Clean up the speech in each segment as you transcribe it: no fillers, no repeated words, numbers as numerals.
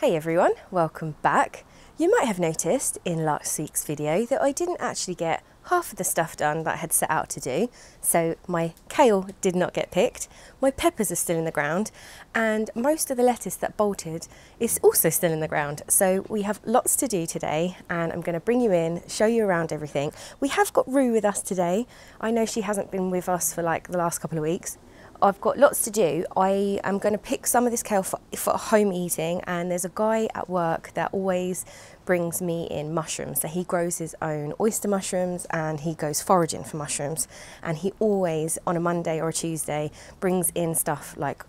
Hey everyone, welcome back. You might have noticed in last week's video that I didn't actually get half of the stuff done that I had set out to do. So my kale did not get picked, my peppers are still in the ground, and most of the lettuce that bolted is also still in the ground. So we have lots to do today, and I'm going to bring you in, show you around everything. We have got Rue with us today. I know she hasn't been with us for like the last couple of weeks. I've got lots to do. I am going to pick some of this kale for home eating, and there's a guy at work that always brings me in mushrooms. So he grows his own oyster mushrooms and he goes foraging for mushrooms, and he always on a Monday or a Tuesday brings in stuff like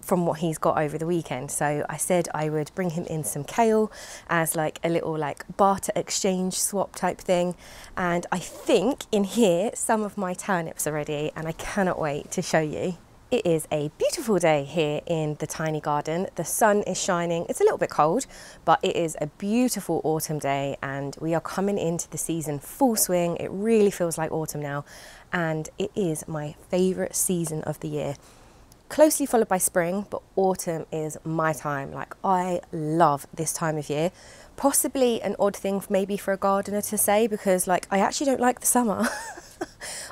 from what he's got over the weekend. So I said I would bring him in some kale as like a little like barter exchange swap type thing. And I think in here some of my turnips are ready, and I cannot wait to show you. It is a beautiful day here in the tiny garden. The sun is shining. It's a little bit cold, but it is a beautiful autumn day, and we are coming into the season full swing. It really feels like autumn now, and it is my favorite season of the year. Closely followed by spring, but autumn is my time. Like, I love this time of year. Possibly an odd thing maybe for a gardener to say, because like I actually don't like the summer.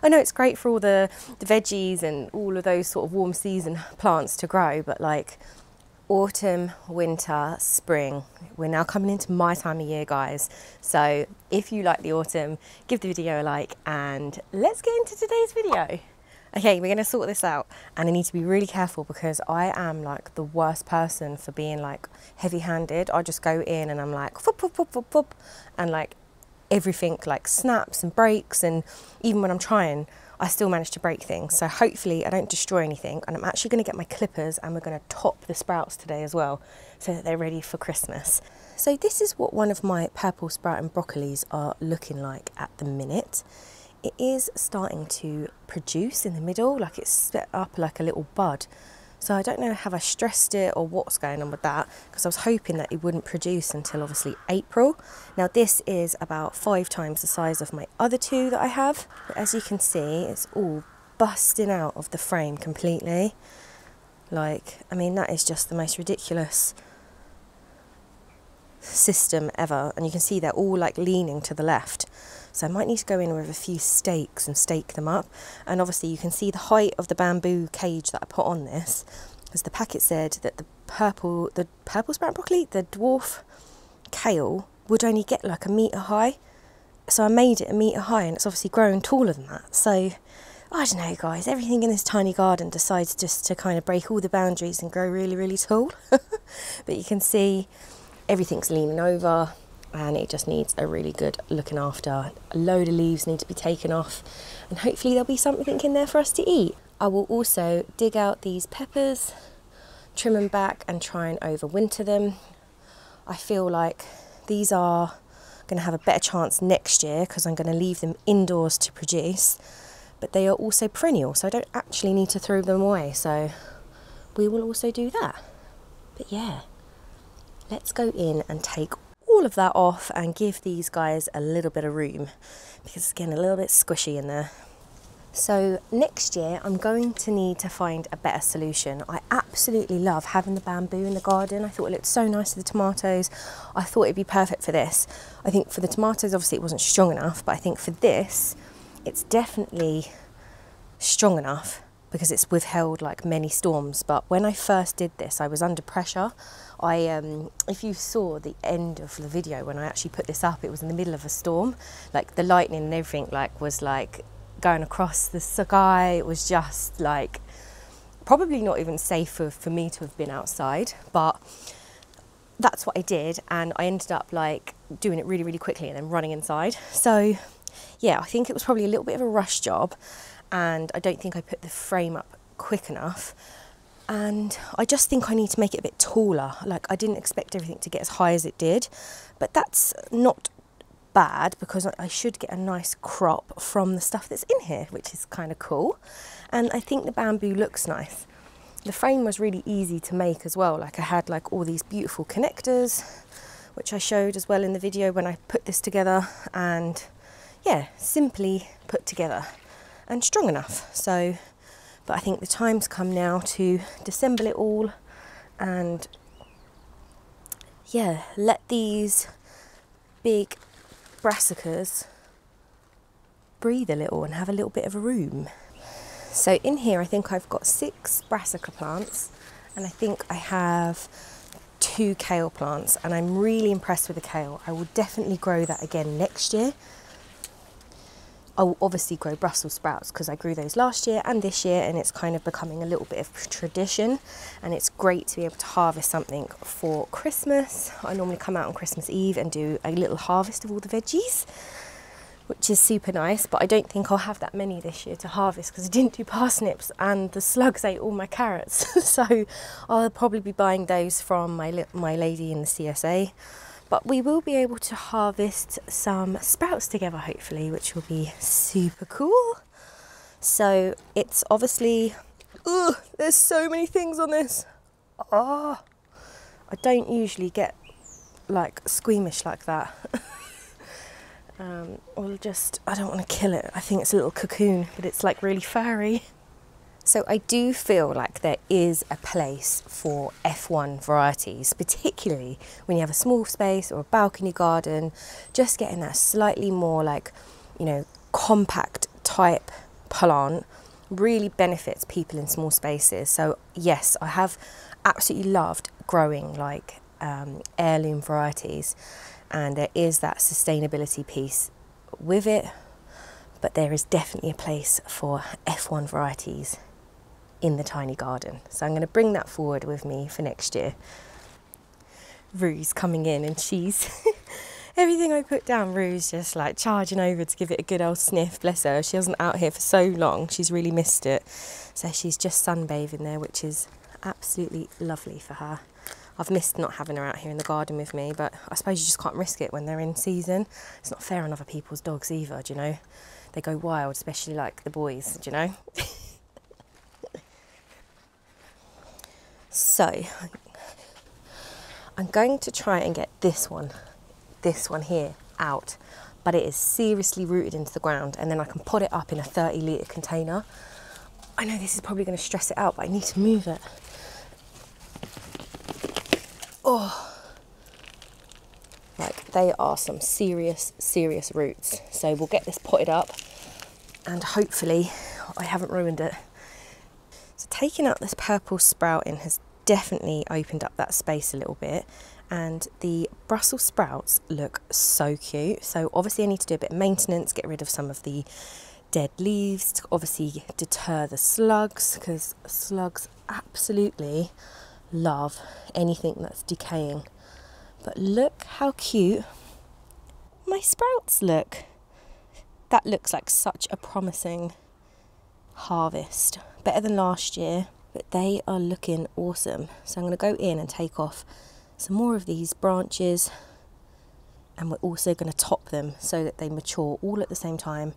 I know it's great for all the veggies and all of those sort of warm season plants to grow, but like autumn, winter, spring, we're now coming into my time of year, guys. So if you like the autumn, give the video a like, and let's get into today's video. Okay, we're going to sort this out, and I need to be really careful because I am like the worst person for being like heavy-handed. I just go in and I'm like fop, fop, fop, fop, fop, and like everything like snaps and breaks, and even when I'm trying I still manage to break things. So hopefully I don't destroy anything, and I'm actually going to get my clippers and we're going to top the sprouts today as well so that they're ready for Christmas. So this is what one of my purple sprout and broccolis are looking like at the minute. It is starting to produce in the middle, like it's split up like a little bud. So I don't know, have I stressed it or what's going on with that, because I was hoping that it wouldn't produce until obviously April. Now this is about 5 times the size of my other 2 that I have. But as you can see, it's all busting out of the frame completely. Like, I mean, that is just the most ridiculous system ever, and you can see they're all like leaning to the left. So I might need to go in with a few stakes and stake them up. And obviously you can see the height of the bamboo cage that I put on this, because the packet said that the purple sprout broccoli, the dwarf kale, would only get like 1 metre high. So I made it 1 metre high, and it's obviously grown taller than that. So I don't know, guys, everything in this tiny garden decides just to kind of break all the boundaries and grow really, really tall. But you can see everything's leaning over, and it just needs a really good looking after. A load of leaves need to be taken off, and hopefully there'll be something in there for us to eat. I will also dig out these peppers, trim them back and try and overwinter them. I feel like these are going to have a better chance next year because I'm going to leave them indoors to produce, but they are also perennial, so I don't actually need to throw them away, so we will also do that. But yeah, let's go in and take all of that off and give these guys a little bit of room, because it's getting a little bit squishy in there. So next year I'm going to need to find a better solution. I absolutely love having the bamboo in the garden. I thought it looked so nice with the tomatoes. I thought it'd be perfect for this. I think for the tomatoes obviously it wasn't strong enough, but I think for this it's definitely strong enough because it's withheld like many storms. But when I first did this, I was under pressure. If you saw the end of the video when I actually put this up, it was in the middle of a storm. Like the lightning and everything like was like going across the sky. It was just like probably not even safe for me to have been outside, but that's what I did, and I ended up like doing it really, really quickly and then running inside. So yeah, I think it was probably a little bit of a rush job, and I don't think I put the frame up quick enough, and I just think I need to make it a bit taller. Like, I didn't expect everything to get as high as it did, but that's not bad because I should get a nice crop from the stuff that's in here, which is kind of cool. And I think the bamboo looks nice. The frame was really easy to make as well. Like, I had like all these beautiful connectors, which I showed as well in the video when I put this together, and yeah, simply put together and strong enough. So, but I think the time's come now to dissemble it all and yeah, let these big brassicas breathe a little and have a little bit of a room. So in here I think I've got 6 brassica plants and I think I have 2 kale plants, and I'm really impressed with the kale. I will definitely grow that again next year. I will obviously grow Brussels sprouts because I grew those last year and this year, and it's kind of becoming a little bit of tradition, and it's great to be able to harvest something for Christmas. I normally come out on Christmas Eve and do a little harvest of all the veggies, which is super nice, but I don't think I'll have that many this year to harvest because I didn't do parsnips and the slugs ate all my carrots. So I'll probably be buying those from my lady in the CSA. But we will be able to harvest some sprouts together hopefully, which will be super cool. So it's obviously, there's so many things on this. I don't usually get like squeamish like that. I don't want to kill it. I think it's a little cocoon, but it's like really furry. So I do feel like there is a place for F1 varieties, particularly when you have a small space or a balcony garden, just getting that slightly more like, you know, compact type plant really benefits people in small spaces. So yes, I have absolutely loved growing like heirloom varieties. And there is that sustainability piece with it, but there is definitely a place for F1 varieties in the tiny garden. So I'm going to bring that forward with me for next year. Rue's coming in and she's, everything I put down, Rue's just like charging over to give it a good old sniff, bless her. She wasn't out here for so long, she's really missed it. So she's just sunbathing there, which is absolutely lovely for her. I've missed not having her out here in the garden with me, but I suppose you just can't risk it when they're in season. It's not fair on other people's dogs either, do you know? They go wild, especially like the boys, do you know? So, I'm going to try and get this one here out, but it is seriously rooted into the ground, and then I can put it up in a 30-litre container. I know this is probably going to stress it out, but I need to move it. Oh, like they are some serious roots. So we'll get this potted up and hopefully I haven't ruined it. So taking out this purple sprouting has definitely opened up that space a little bit, and the Brussels sprouts look so cute. So obviously I need to do a bit of maintenance, get rid of some of the dead leaves to obviously deter the slugs, because slugs absolutely love anything that's decaying. But look how cute my sprouts look. That looks like such a promising harvest, better than last year, but they are looking awesome. So I'm going to go in and take off some more of these branches, and we're also going to top them so that they mature all at the same time,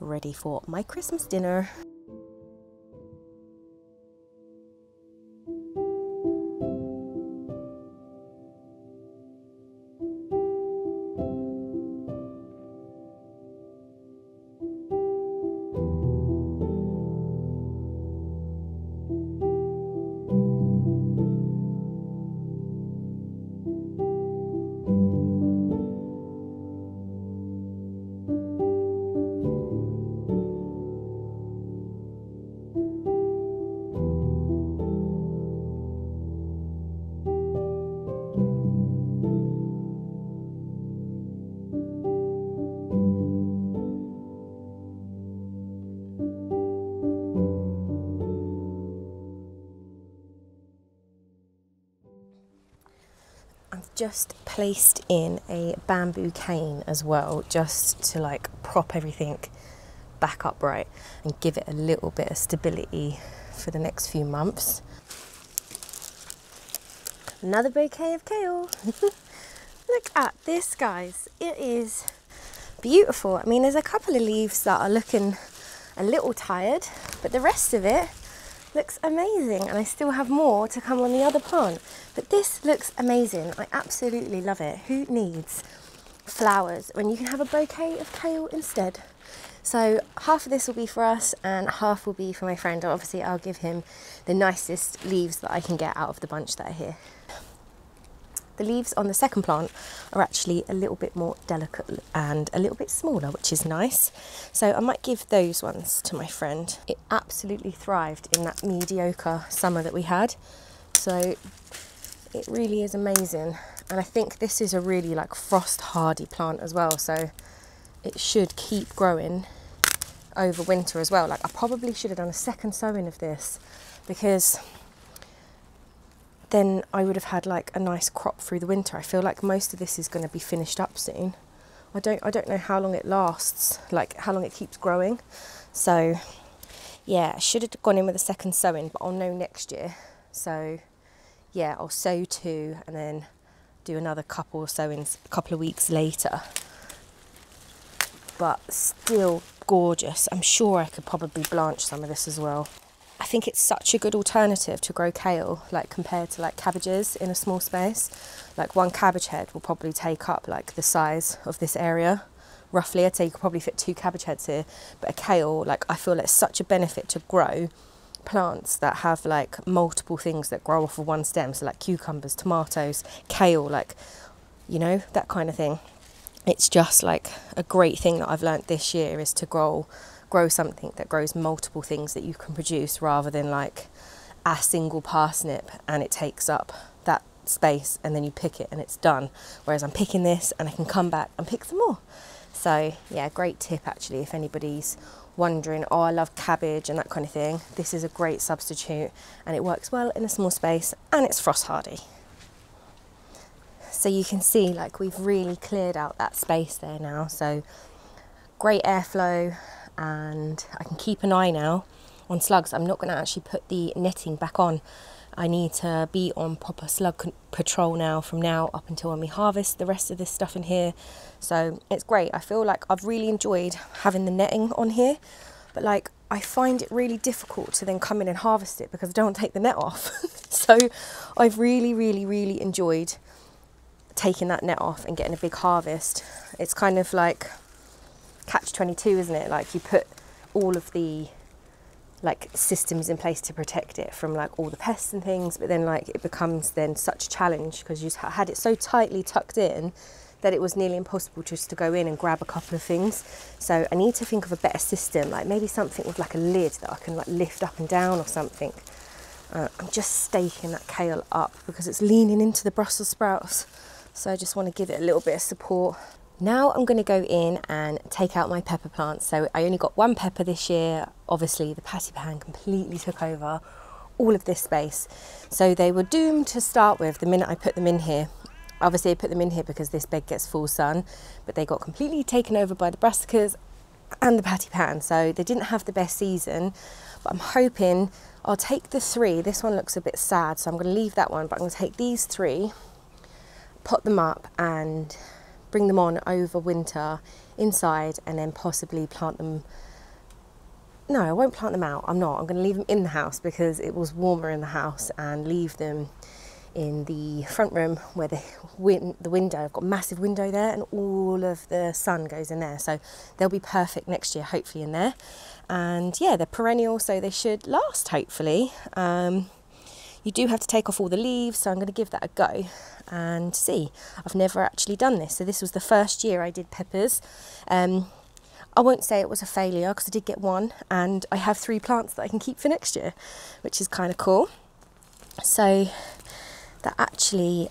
ready for my Christmas dinner. Just placed in a bamboo cane as well, just to like prop everything back upright and give it a little bit of stability for the next few months. Another bouquet of kale. Look at this, guys, it is beautiful. I mean, there's a couple of leaves that are looking a little tired, but the rest of it looks amazing, and I still have more to come on the other plant, but this looks amazing. I absolutely love it. Who needs flowers when you can have a bouquet of kale instead? So half of this will be for us and half will be for my friend. Obviously I'll give him the nicest leaves that I can get out of the bunch that are here. The leaves on the second plant are actually a little bit more delicate and a little bit smaller, which is nice. So I might give those ones to my friend. It absolutely thrived in that mediocre summer that we had. So it really is amazing. And I think this is a really like frost hardy plant as well. So it should keep growing over winter as well. Like I probably should have done a second sowing of this, because then I would have had like a nice crop through the winter. I feel like most of this is going to be finished up soon. I don't know how long it lasts, like how long it keeps growing. So yeah, I should have gone in with a second sowing, but I'll know next year. So yeah, I'll sow two and then do another couple of sowings a couple of weeks later. But still gorgeous. I'm sure I could probably blanch some of this as well. I think it's such a good alternative to grow kale, like compared to like cabbages in a small space. Like one cabbage head will probably take up like the size of this area. Roughly, I'd say you could probably fit two cabbage heads here, but a kale, like I feel it's such a benefit to grow plants that have like multiple things that grow off of one stem. So like cucumbers, tomatoes, kale, like, you know, that kind of thing. It's just like a great thing that I've learned this year is to grow something that grows multiple things that you can produce, rather than like a single parsnip and it takes up that space and then you pick it and it's done. Whereas I'm picking this and I can come back and pick some more. So yeah, great tip actually, if anybody's wondering, oh, I love cabbage and that kind of thing. This is a great substitute and it works well in a small space and it's frost hardy. So you can see like we've really cleared out that space there now. So great airflow, and I can keep an eye now on slugs. I'm not going to actually put the netting back on. I need to be on proper slug patrol now, from now up until when we harvest the rest of this stuff in here. So it's great. I feel like I've really enjoyed having the netting on here, but like I find it really difficult to then come in and harvest it because I don't take the net off. So I've really enjoyed taking that net off and getting a big harvest. It's kind of like catch-22, isn't it? Like you put all of the like systems in place to protect it from like all the pests and things, but then like it becomes then such a challenge because you had it so tightly tucked in that it was nearly impossible just to go in and grab a couple of things. So I need to think of a better system, like maybe something with like a lid that I can like lift up and down or something. I'm just staking that kale up because it's leaning into the Brussels sprouts, so I just want to give it a little bit of support. Now I'm going to go in and take out my pepper plants. So I only got one pepper this year. Obviously the patty pan completely took over all of this space. So they were doomed to start with the minute I put them in here. Obviously I put them in here because this bed gets full sun, but they got completely taken over by the brassicas and the patty pan. So they didn't have the best season, but I'm hoping I'll take the three. This one looks a bit sad, so I'm going to leave that one, but I'm going to take these three, pot them up and bring them on over winter inside, and then possibly plant them. No, I won't plant them out. I'm going to leave them in the house because it was warmer in the house, and leave them in the front room where the window, I've got a massive window there and all of the sun goes in there. So they'll be perfect next year, hopefully, in there. And yeah, they're perennial, so they should last, hopefully. You do have to take off all the leaves, so I'm going to give that a go and see. I've never actually done this, so this was the first year I did peppers. I won't say it was a failure because I did get one, and I have three plants that I can keep for next year, which is kind of cool. So that actually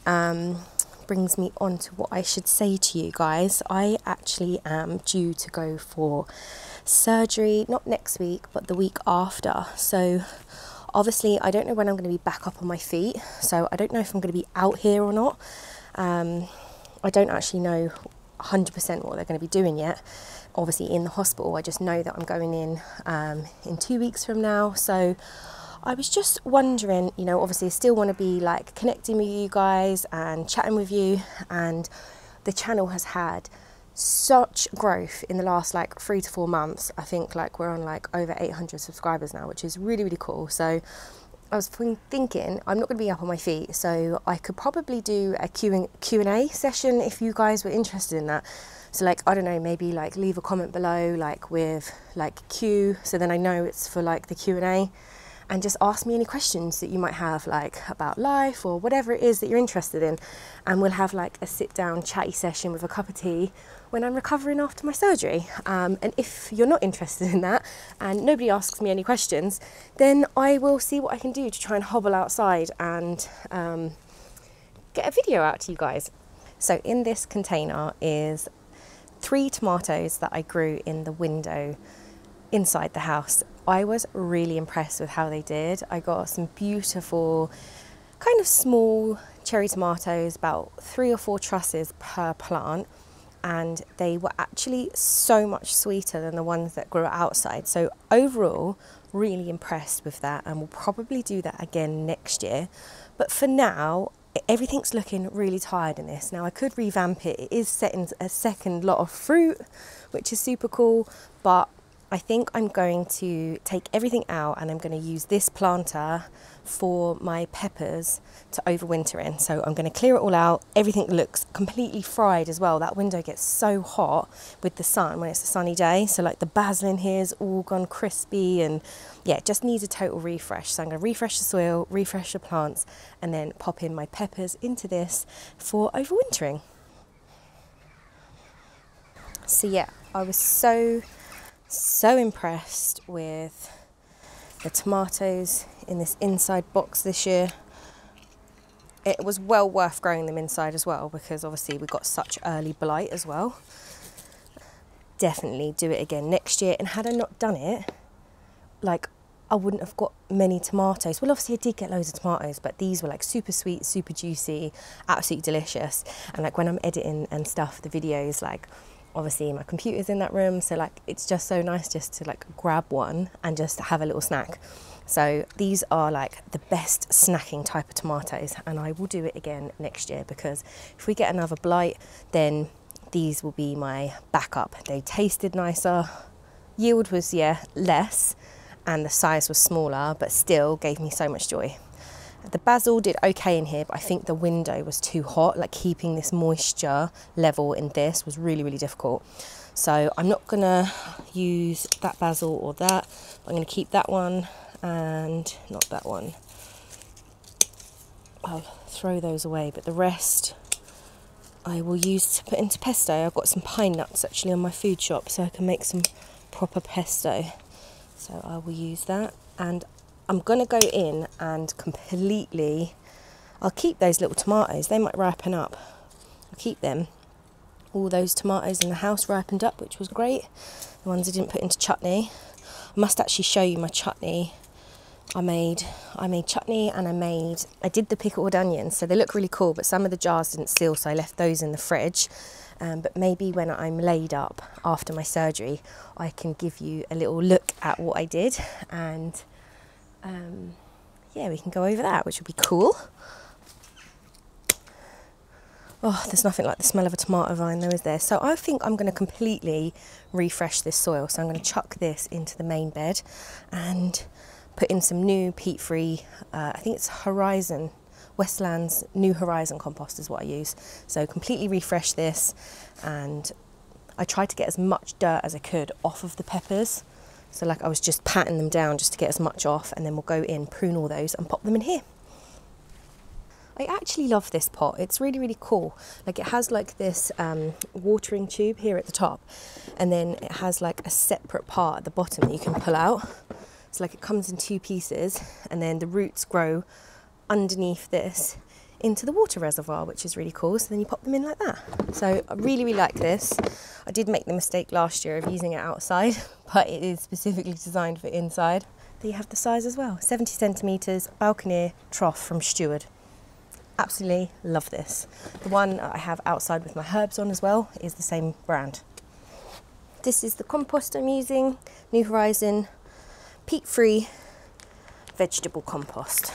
brings me on to what I should say to you guys. I actually am due to go for surgery, not next week, but the week after. So obviously, I don't know when I'm going to be back up on my feet, so I don't know if I'm going to be out here or not. I don't actually know 100% what they're going to be doing yet, obviously, in the hospital. I just know that I'm going in 2 weeks from now. So I was just wondering, you know, obviously I still want to be like connecting with you guys and chatting with you, and the channel has had such growth in the last like 3 to 4 months. I think like we're on like over 800 subscribers now, which is really cool. So I was thinking I'm not going to be up on my feet, so I could probably do a Q&A session if you guys were interested in that. So like, I don't know, maybe like leave a comment below like with like Q, so then I know it's for like the Q&A, and just ask me any questions that you might have, like about life or whatever it is that you're interested in. And we'll have like a sit down chatty session with a cup of tea when I'm recovering after my surgery. And if you're not interested in that and nobody asks me any questions, then I will see what I can do to try and hobble outside and get a video out to you guys. So in this container is 3 tomatoes that I grew in the window inside the house. I was really impressed with how they did. I got some beautiful kind of small cherry tomatoes, about 3 or 4 trusses per plant, and they were actually so much sweeter than the ones that grew outside. So overall, really impressed with that, and we'll probably do that again next year. But for now, everything's looking really tired in this. Now I could revamp it. It is set in a second lot of fruit, which is super cool, but I think I'm going to take everything out and I'm going to use this planter for my peppers to overwinter in. So I'm going to clear it all out. Everything looks completely fried as well. That window gets so hot with the sun when it's a sunny day. So like the basil in here is all gone crispy, and yeah, it just needs a total refresh. So I'm going to refresh the soil, refresh the plants, and then pop in my peppers into this for overwintering. So yeah, I was so impressed with the tomatoes in this inside box this year. It was well worth growing them inside as well, because obviously we got such early blight as well. Definitely do it again next year, and had I not done it, like I wouldn't have got many tomatoes. Well, obviously I did get loads of tomatoes, but these were like super sweet, super juicy, absolutely delicious. And like when I'm editing and stuff, the videos, like obviously my computer's in that room, so like it's just so nice just to like grab one and just have a little snack. So these are like the best snacking type of tomatoes, and I will do it again next year, because if we get another blight, then these will be my backup. They tasted nicer, yield was less, and the size was smaller, but still gave me so much joy. The basil did okay in here, but I think the window was too hot. Like keeping this moisture level in this was really, really difficult. So I'm not gonna use that basil or that. I'm gonna keep that one and not that one. I'll throw those away, but the rest I will use to put into pesto. I've got some pine nuts actually on my food shop, so I can make some proper pesto. So I will use that, and I'm gonna go in and completely, I'll keep those little tomatoes, they might ripen up, I'll keep them. All those tomatoes in the house ripened up, which was great. The ones I didn't put into chutney. I must actually show you my chutney. I made chutney, and I did the pickled onions, so they look really cool, but some of the jars didn't seal, so I left those in the fridge. But maybe when I'm laid up after my surgery, I can give you a little look at what I did, and yeah, we can go over that, which would be cool. Oh, there's nothing like the smell of a tomato vine though, is there? So I think I'm going to completely refresh this soil. So I'm going to chuck this into the main bed and put in some new peat-free, I think it's Horizon, Westland's New Horizon compost is what I use. So completely refresh this, and I tried to get as much dirt as I could off of the peppers. So like I was just patting them down just to get as much off, and then we'll go in, prune all those and pop them in here. I actually love this pot. It's really, really cool. Like it has like this watering tube here at the top, and then it has like a separate part at the bottom that you can pull out. So like it comes in 2 pieces, and then the roots grow underneath this into the water reservoir, which is really cool. So then you pop them in like that. So I really, really like this. I did make the mistake last year of using it outside, but it is specifically designed for inside. There you have the size as well, 70 centimeters, balcony trough from Steward. Absolutely love this. The one I have outside with my herbs on as well is the same brand. This is the compost I'm using, New Horizon peat-free vegetable compost.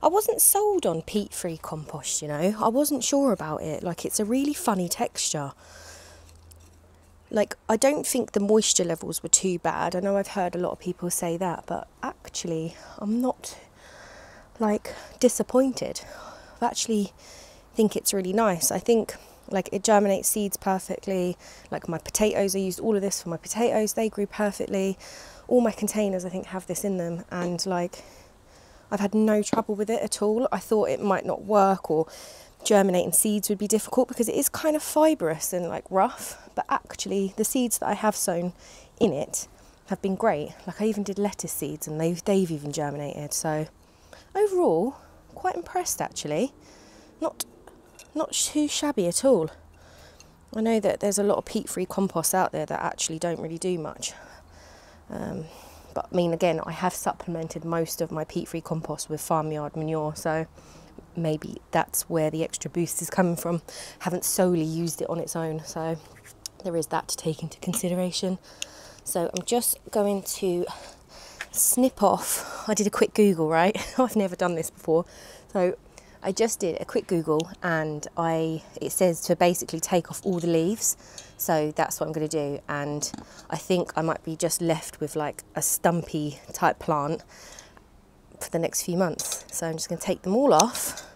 I wasn't sold on peat-free compost, you know. I wasn't sure about it. Like, it's a really funny texture. Like, I don't think the moisture levels were too bad. I know I've heard a lot of people say that, but actually, I'm not, like, disappointed. I actually think it's really nice. I think Like, it germinates seeds perfectly. Like my potatoes, I used all of this for my potatoes. They grew perfectly. All my containers, I think, have this in them, and like, I've had no trouble with it at all. I thought it might not work, or germinating seeds would be difficult because it is kind of fibrous and like rough, but actually the seeds that I have sown in it have been great. Like, I even did lettuce seeds and they've even germinated. So overall, quite impressed actually. Not too shabby at all. I know that there's a lot of peat-free composts out there that actually don't really do much. But I mean, again, I have supplemented most of my peat-free compost with farmyard manure, so maybe that's where the extra boost is coming from. Haven't solely used it on its own, so there is that to take into consideration. So I'm just going to snip off. I did a quick Google, right? I've never done this before. So I just did a quick Google, and it says to basically take off all the leaves. So that's what I'm going to do. And I think I might be just left with like a stumpy type plant for the next few months. So I'm just going to take them all off,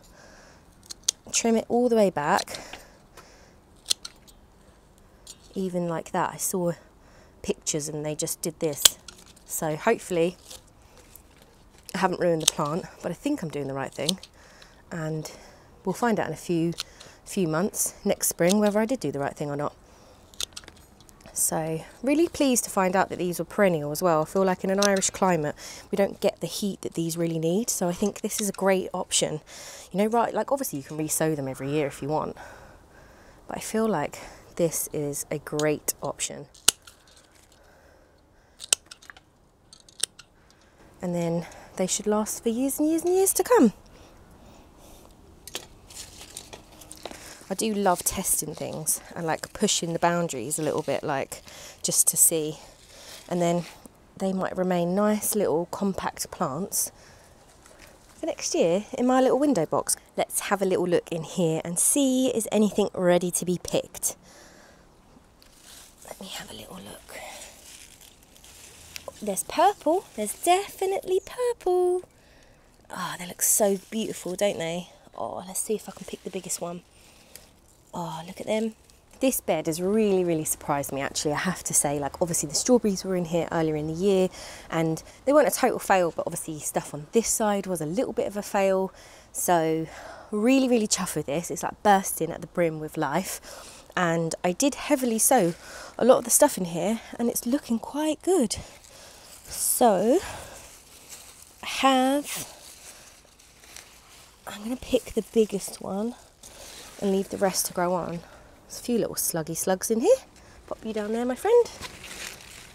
trim it all the way back. Even like that, I saw pictures and they just did this. So hopefully I haven't ruined the plant, but I think I'm doing the right thing. And we'll find out in a few months, next spring, whether I did do the right thing or not. So really pleased to find out that these were perennial as well. I feel like in an Irish climate, we don't get the heat that these really need. So I think this is a great option. You know, right, like obviously you can re-sow them every year if you want, but I feel like this is a great option. And then they should last for years and years and years to come. I do love testing things and like pushing the boundaries a little bit, like just to see. And then they might remain nice little compact plants for next year in my little window box. Let's have a little look in here and see, is anything ready to be picked? Let me have a little look. There's purple. There's definitely purple. Oh, they look so beautiful, don't they? Oh, let's see if I can pick the biggest one. Oh, look at them. This bed has really, really surprised me, actually, I have to say. Like, obviously the strawberries were in here earlier in the year and they weren't a total fail, but obviously stuff on this side was a little bit of a fail. So really, really chuffed with this. It's like bursting at the brim with life. And I did heavily sow a lot of the stuff in here and it's looking quite good. So I'm going to pick the biggest one and leave the rest to grow on. There's a few little sluggy slugs in here. Pop you down there, my friend.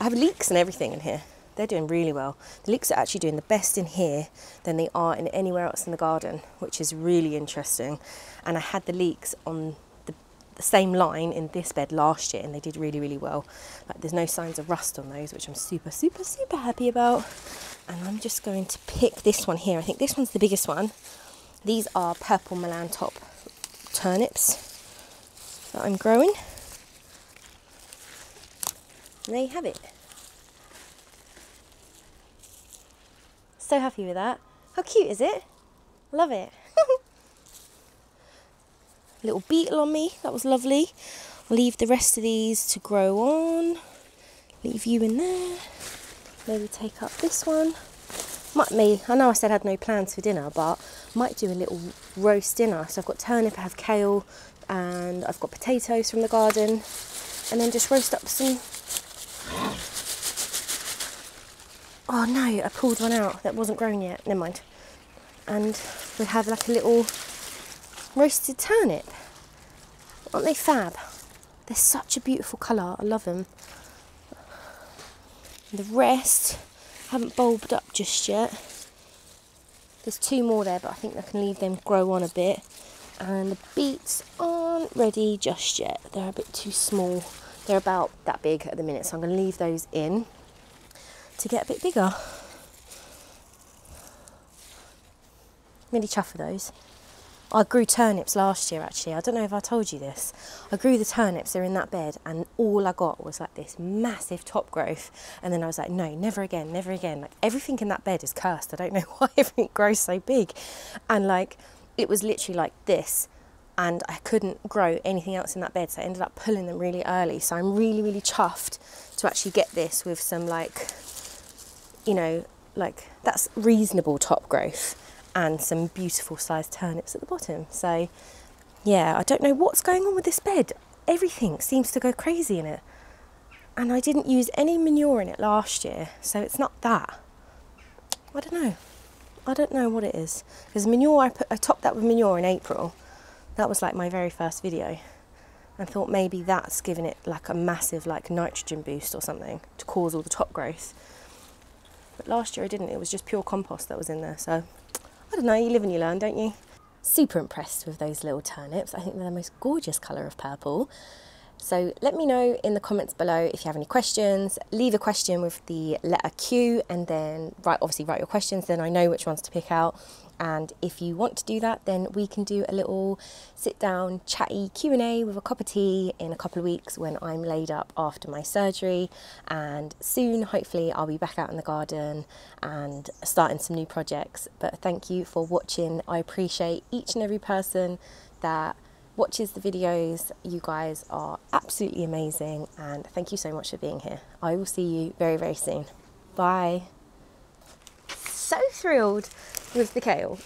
I have leeks and everything in here. They're doing really well. The leeks are actually doing the best in here than they are in anywhere else in the garden, which is really interesting. And I had the leeks on the same line in this bed last year and they did really, really well. Like, there's no signs of rust on those, which I'm super, super, super happy about. And I'm just going to pick this one here. I think this one's the biggest one. These are purple Milan top turnips that I'm growing. There you have it. So happy with that. How cute is it? Love it. Little beetle on me, that was lovely. I'll leave the rest of these to grow on. Leave you in there. Maybe take up this one. I know I said I had no plans for dinner, but might do a little roast dinner. So I've got turnip, I have kale, and I've got potatoes from the garden, and then just roast up some. Oh no, I pulled one out that wasn't grown yet, never mind. And we'll have like a little roasted turnip. Aren't they fab? They're such a beautiful colour, I love them. And the rest haven't bulbed up just yet. There's two more there, but I think I can leave them grow on a bit. And the beets aren't ready just yet. They're a bit too small. They're about that big at the minute, so I'm going to leave those in to get a bit bigger. Really chuffed with those. I grew turnips last year, actually. I don't know if I told you this. I grew the turnips, they're in that bed, and all I got was like this massive top growth. And then I was like, no, never again, never again. Like, everything in that bed is cursed. I don't know why everything grows so big. And like, it was literally like this and I couldn't grow anything else in that bed, so I ended up pulling them really early. So I'm really, really chuffed to actually get this with some, like, you know, like that's reasonable top growth and some beautiful sized turnips at the bottom. So yeah, I don't know what's going on with this bed. Everything seems to go crazy in it. And I didn't use any manure in it last year, so it's not that. I don't know. I don't know what it is. Because manure, I topped that with manure in April. That was like my very first video. I thought maybe that's given it like a massive like nitrogen boost or something to cause all the top growth. But last year I didn't. It was just pure compost that was in there. So I don't know. You live and you learn, don't you? Super impressed with those little turnips. I think they're the most gorgeous colour of purple. So let me know in the comments below if you have any questions. Leave a question with the letter Q and then obviously write your questions, then I know which ones to pick out. And if you want to do that, then we can do a little sit down chatty Q&A with a cup of tea in a couple of weeks when I'm laid up after my surgery, and soon hopefully I'll be back out in the garden and starting some new projects. But thank you for watching. I appreciate each and every person that watches the videos. You guys are absolutely amazing, and thank you so much for being here. I will see you very, very soon. Bye. So thrilled with the kale.